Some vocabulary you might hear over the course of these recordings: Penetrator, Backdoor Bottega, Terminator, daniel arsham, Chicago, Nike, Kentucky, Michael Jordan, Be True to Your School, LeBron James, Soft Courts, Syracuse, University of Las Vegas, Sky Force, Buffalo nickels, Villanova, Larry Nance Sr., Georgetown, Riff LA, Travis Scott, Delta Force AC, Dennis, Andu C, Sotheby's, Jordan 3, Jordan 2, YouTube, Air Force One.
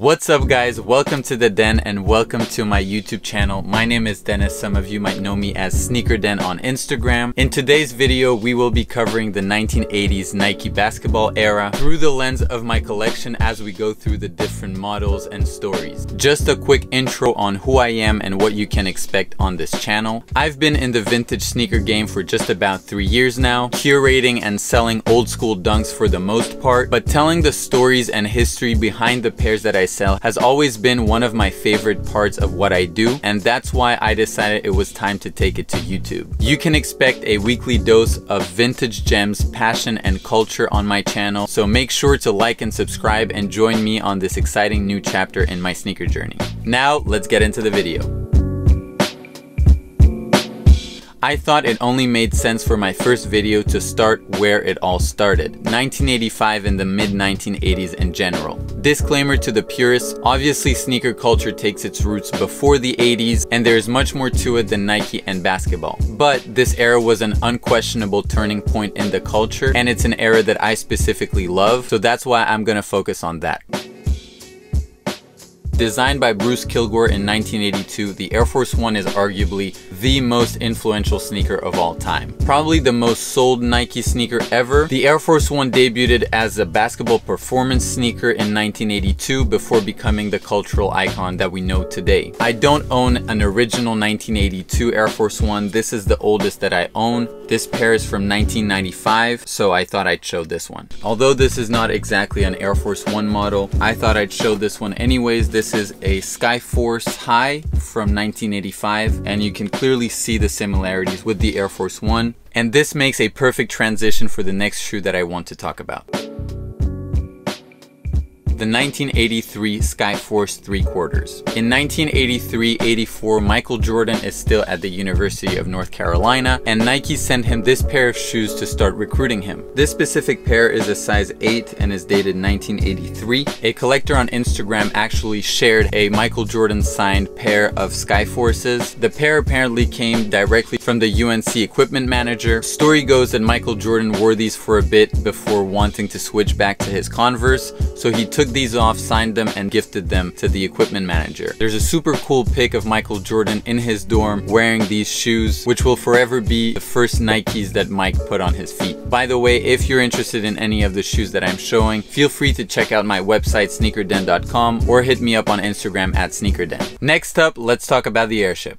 What's up guys, welcome to the den and welcome to my YouTube channel. My name is Dennis. Some of you might know me as Sneaker Den on Instagram. In today's video we will be covering the 1980s Nike basketball era through the lens of my collection as we go through the different models and stories. Just a quick intro on who I am and what you can expect on this channel. I've been in the vintage sneaker game for just about 3 years now, curating and selling old school dunks for the most part, but telling the stories and history behind the pairs that I sell has always been one of my favorite parts of what I do, and that's why I decided it was time to take it to YouTube. You can expect a weekly dose of vintage gems, passion, and culture on my channel, so make sure to like and subscribe and join me on this exciting new chapter in my sneaker journey. Now, let's get into the video. I thought it only made sense for my first video to start where it all started, 1985 and the mid-1980s in general. Disclaimer to the purists, obviously sneaker culture takes its roots before the 80s and there is much more to it than Nike and basketball. But this era was an unquestionable turning point in the culture and it's an era that I specifically love, so that's why I'm gonna focus on that. Designed by Bruce Kilgore in 1982, the Air Force One is arguably the most influential sneaker of all time. Probably the most sold Nike sneaker ever, the Air Force One debuted as a basketball performance sneaker in 1982 before becoming the cultural icon that we know today. I don't own an original 1982 Air Force One. This is the oldest that I own. This pair is from 1995, so I thought I'd show this one. Although this is not exactly an Air Force One model, I thought I'd show this one anyways. This is a Sky Force High from 1985, and you can clearly see the similarities with the Air Force One, and this makes a perfect transition for the next shoe that I want to talk about. The 1983 Sky Force 3/4. In 1983-84, Michael Jordan is still at the University of North Carolina, and Nike sent him this pair of shoes to start recruiting him. This specific pair is a size 8 and is dated 1983. A collector on Instagram actually shared a Michael Jordan signed pair of Sky Forces. The pair apparently came directly from the UNC equipment manager. Story goes that Michael Jordan wore these for a bit before wanting to switch back to his Converse, so he took these off, signed them, and gifted them to the equipment manager. There's a super cool pic of Michael Jordan in his dorm wearing these shoes, which will forever be the first Nikes that Mike put on his feet. By the way, if you're interested in any of the shoes that I'm showing, feel free to check out my website sneakerden.com or hit me up on Instagram at sneakerden. Next up, let's talk about the Air Ship.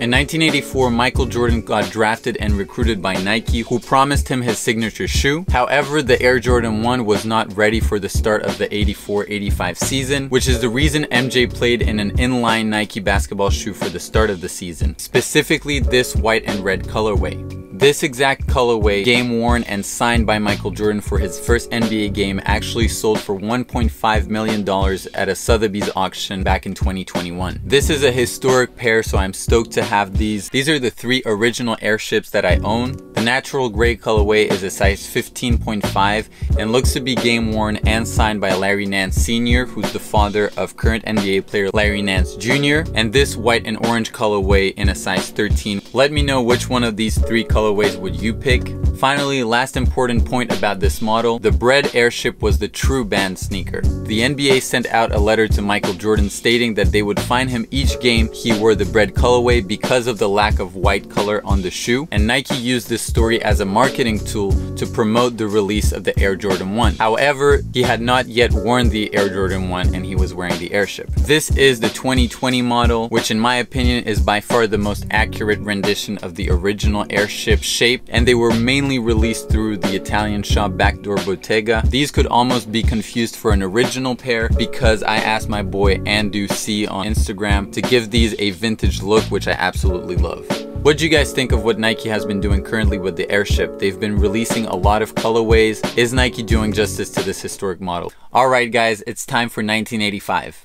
In 1984, Michael Jordan got drafted and recruited by Nike, who promised him his signature shoe. However, the Air Jordan 1 was not ready for the start of the 84-85 season, which is the reason MJ played in an inline Nike basketball shoe for the start of the season, specifically this white and red colorway. This exact colorway, game worn and signed by Michael Jordan for his first NBA game, actually sold for $1.5 million at a Sotheby's auction back in 2021. This is a historic pair, so I'm stoked to have these. These are the three original Airships that I own. The natural gray colorway is a size 15.5 and looks to be game worn and signed by Larry Nance Sr., who's the father of current NBA player Larry Nance Jr., and this white and orange colorway in a size 13. Let me know which one of these three colorways would you pick? Finally, last important point about this model, the Bred Airship was the true banned sneaker. The NBA sent out a letter to Michael Jordan stating that they would fine him each game he wore the Bred colorway because of the lack of white color on the shoe, and Nike used this story as a marketing tool to promote the release of the Air Jordan 1. However, he had not yet worn the Air Jordan 1 and he was wearing the Airship. This is the 2020 model, which in my opinion is by far the most accurate rendition of the original Airship shape, and they were mainly released through the Italian shop Backdoor Bottega. These could almost be confused for an original pair because I asked my boy Andu C on Instagram to give these a vintage look, which I absolutely love. What do you guys think of what Nike has been doing currently with the Airship? They've been releasing a lot of colorways. Is Nike doing justice to this historic model? All right guys, it's time for 1985.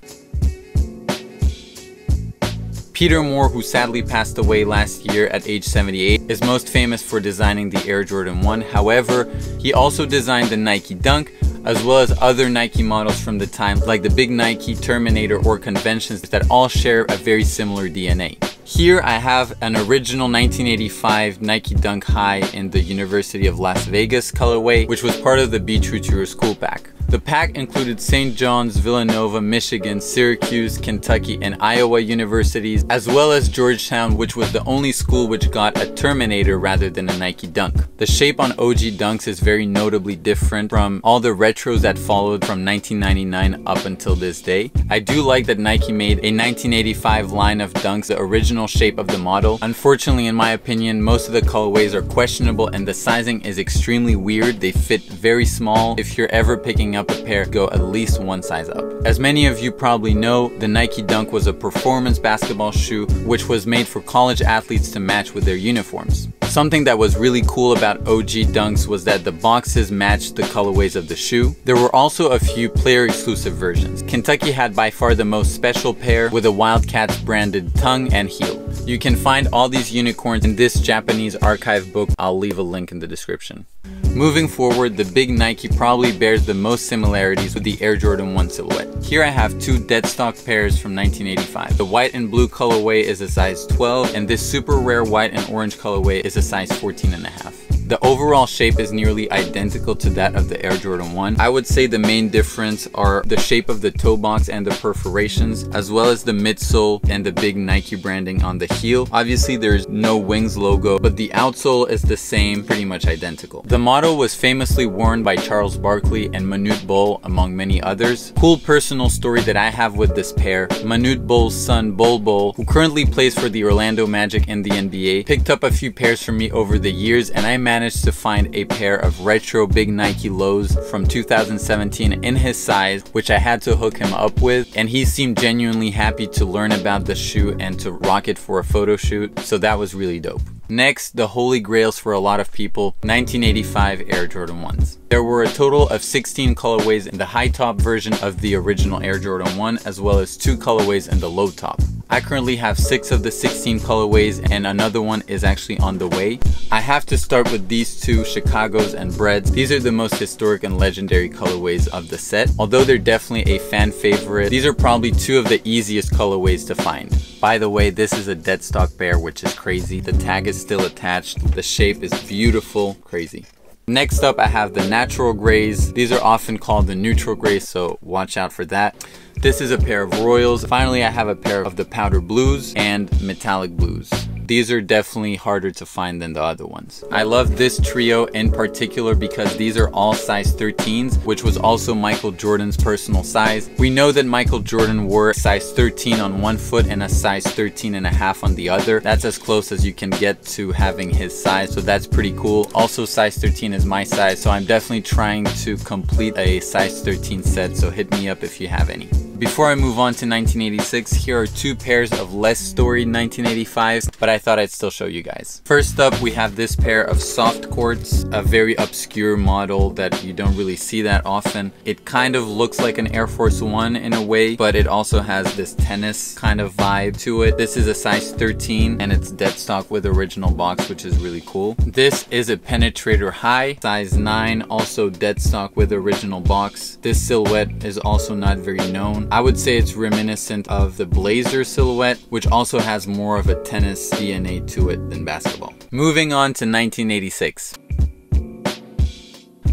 Peter Moore, who sadly passed away last year at age 78, is most famous for designing the Air Jordan 1. However, he also designed the Nike Dunk, as well as other Nike models from the time, like the Big Nike, Terminator, or Conventions, that all share a very similar DNA. Here I have an original 1985 Nike Dunk High in the University of Las Vegas colorway, which was part of the Be True to Your School pack. The pack included St. John's, Villanova, Michigan, Syracuse, Kentucky, and Iowa universities, as well as Georgetown, which was the only school which got a Terminator rather than a Nike Dunk. The shape on OG Dunks is very notably different from all the retros that followed from 1999 up until this day. I do like that Nike made a 1985 line of Dunks the original shape of the model. Unfortunately, in my opinion, most of the colorways are questionable and the sizing is extremely weird. They fit very small. If you're ever picking up a pair, go at least one size up. As many of you probably know, the Nike Dunk was a performance basketball shoe which was made for college athletes to match with their uniforms. Something that was really cool about OG Dunks was that the boxes matched the colorways of the shoe. There were also a few player exclusive versions. Kentucky had by far the most special pair with a Wildcats branded tongue and heel. You can find all these unicorns in this Japanese archive book. I'll leave a link in the description. Moving forward, the Big Nike probably bears the most similarities with the Air Jordan 1 silhouette. Here I have two deadstock pairs from 1985. The white and blue colorway is a size 12, and this super rare white and orange colorway is a size 14.5. The overall shape is nearly identical to that of the Air Jordan 1. I would say the main difference are the shape of the toe box and the perforations, as well as the midsole and the big Nike branding on the heel. Obviously there's no Wings logo, but the outsole is the same, pretty much identical. The model was famously worn by Charles Barkley and Manute Bol, among many others. Cool personal story that I have with this pair. Manute Bol's son, Bol Bol, who currently plays for the Orlando Magic in the NBA, picked up a few pairs from me over the years, and I managed to find a pair of retro Big Nike lows from 2017 in his size, which I had to hook him up with, and he seemed genuinely happy to learn about the shoe and to rock it for a photo shoot, so that was really dope. Next, the holy grails for a lot of people, 1985 Air Jordan 1s. There were a total of 16 colorways in the high top version of the original Air Jordan 1, as well as 2 colorways in the low top. I currently have 6 of the 16 colorways, and another one is actually on the way. I have to start with these two, Chicago's and Bred's. These are the most historic and legendary colorways of the set. Although they're definitely a fan favorite, these are probably two of the easiest colorways to find. By the way, this is a deadstock pair, which is crazy. The tag is still attached. The shape is beautiful, crazy. Next up, I have the natural grays. These are often called the neutral grays, so watch out for that. This is a pair of royals. Finally, I have a pair of the powder blues and metallic blues. These are definitely harder to find than the other ones. I love this trio in particular because these are all size 13s, which was also Michael Jordan's personal size. We know that Michael Jordan wore a size 13 on one foot and a size 13.5 on the other. That's as close as you can get to having his size, so that's pretty cool. Also, size 13 is my size, so I'm definitely trying to complete a size 13 set, so hit me up if you have any. Before I move on to 1986, here are two pairs of less storied 1985s, but I thought I'd still show you guys. First up, we have this pair of soft courts, a very obscure model that you don't really see that often. It kind of looks like an Air Force One in a way, but it also has this tennis kind of vibe to it. This is a size 13 and it's deadstock with original box, which is really cool. This is a penetrator high, size 9, also deadstock with original box. This silhouette is also not very known. I would say it's reminiscent of the Blazer silhouette, which also has more of a tennis DNA to it than basketball. Moving on to 1986.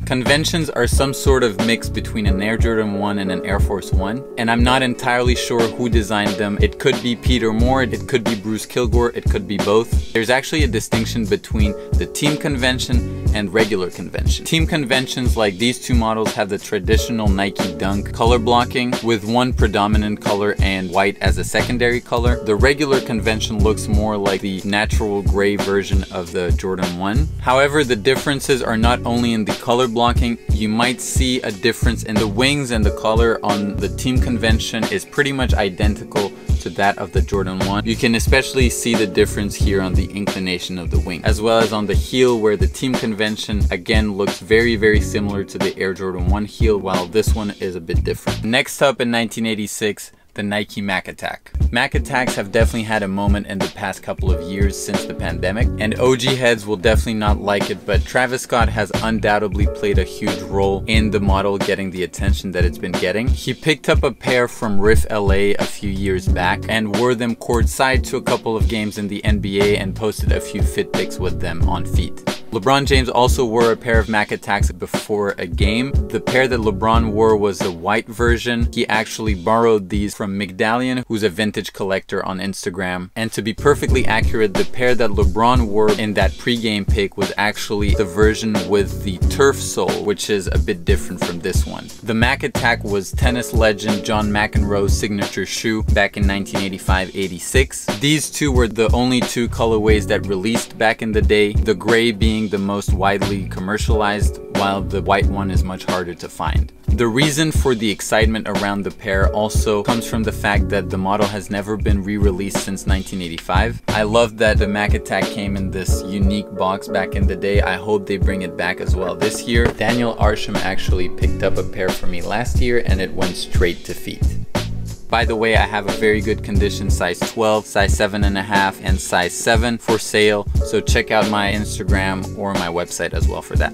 Conventions are some sort of mix between an Air Jordan 1 and an Air Force One, and I'm not entirely sure who designed them. It could be Peter Moore, it could be Bruce Kilgore, it could be both. There's actually a distinction between the team convention and regular convention. Team conventions like these two models have the traditional Nike Dunk color blocking with one predominant color and white as a secondary color. The regular convention looks more like the natural gray version of the Jordan 1. However, the differences are not only in the color blocking. You might see a difference in the wings, and the color on the team convention is pretty much identical to that of the Jordan 1. You can especially see the difference here on the inclination of the wing, as well as on the heel, where the team convention again looks very, very similar to the Air Jordan 1 heel, while this one is a bit different. Next up in 1986, the Nike Mac Attack. Mac Attacks have definitely had a moment in the past couple of years since the pandemic, and OG heads will definitely not like it, but Travis Scott has undoubtedly played a huge role in the model getting the attention that it's been getting. He picked up a pair from Riff LA a few years back and wore them courtside to a couple of games in the NBA and posted a few fit pics with them on feet. LeBron James also wore a pair of Mac Attacks before a game. The pair that LeBron wore was the white version. He actually borrowed these from Migdalian, who's a vintage collector on Instagram. And to be perfectly accurate, the pair that LeBron wore in that pregame pick was actually the version with the turf sole, which is a bit different from this one. The Mac Attack was tennis legend John McEnroe's signature shoe back in 1985-86. These two were the only two colorways that released back in the day, the gray being the most widely commercialized, while the white one is much harder to find. The reason for the excitement around the pair also comes from the fact that the model has never been re-released since 1985. I love that the Mac Attack came in this unique box back in the day. I hope they bring it back as well this year. Daniel Arsham actually picked up a pair for me last year and it went straight to feet. By the way, I have a very good condition size 12, size 7.5, and size 7 for sale. So check out my Instagram or my website as well for that.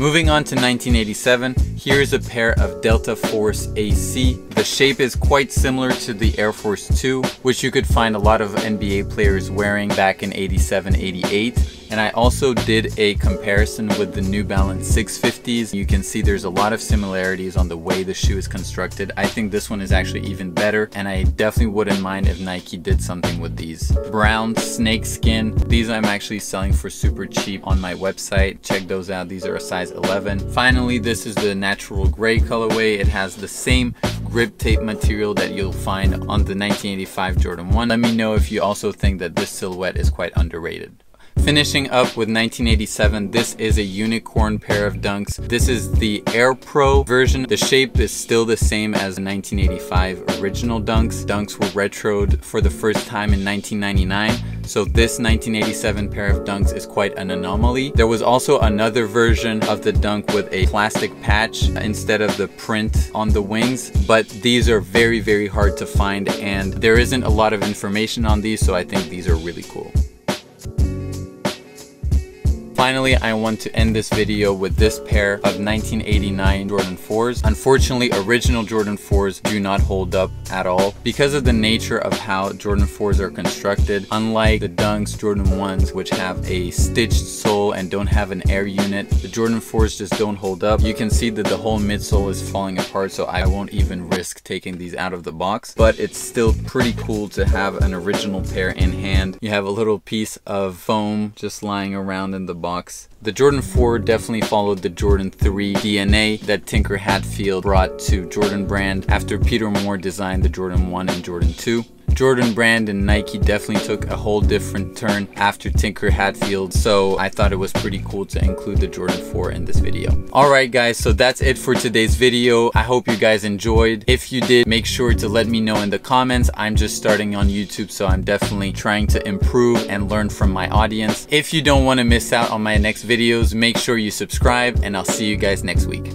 Moving on to 1987, here's a pair of Delta Force AC. The shape is quite similar to the Air Force 2, which you could find a lot of NBA players wearing back in 87-88. And I also did a comparison with the New Balance 650s. You can see there's a lot of similarities on the way the shoe is constructed. I think this one is actually even better, and I definitely wouldn't mind if Nike did something with these. Brown snakeskin. These I'm actually selling for super cheap on my website. Check those out. These are a size 11. Finally, this is the natural gray colorway. It has the same grip tape material that you'll find on the 1985 Jordan 1. Let me know if you also think that this silhouette is quite underrated. Finishing up with 1987, this is a unicorn pair of Dunks. This is the Air Pro version. The shape is still the same as 1985 original Dunks. Dunks were retroed for the first time in 1999, so this 1987 pair of Dunks is quite an anomaly. There was also another version of the Dunk with a plastic patch instead of the print on the wings, but these are very, very hard to find, and there isn't a lot of information on these, so I think these are really cool. Finally, I want to end this video with this pair of 1989 Jordan 4s. Unfortunately, original Jordan 4s do not hold up at all because of the nature of how Jordan 4s are constructed. Unlike the Dunks, Jordan 1s, which have a stitched sole and don't have an air unit, the Jordan 4s just don't hold up. You can see that the whole midsole is falling apart, so I won't even risk taking these out of the box, but it's still pretty cool to have an original pair in hand. You have a little piece of foam just lying around in the box. The Jordan 4 definitely followed the Jordan 3 DNA that Tinker Hatfield brought to Jordan Brand after Peter Moore designed the Jordan 1 and Jordan 2. Jordan Brand and Nike definitely took a whole different turn after Tinker Hatfield, so I thought it was pretty cool to include the Jordan 4 in this video. Alright guys, so that's it for today's video. I hope you guys enjoyed. If you did, make sure to let me know in the comments. I'm just starting on YouTube, so I'm definitely trying to improve and learn from my audience. If you don't want to miss out on my next videos, make sure you subscribe, and I'll see you guys next week.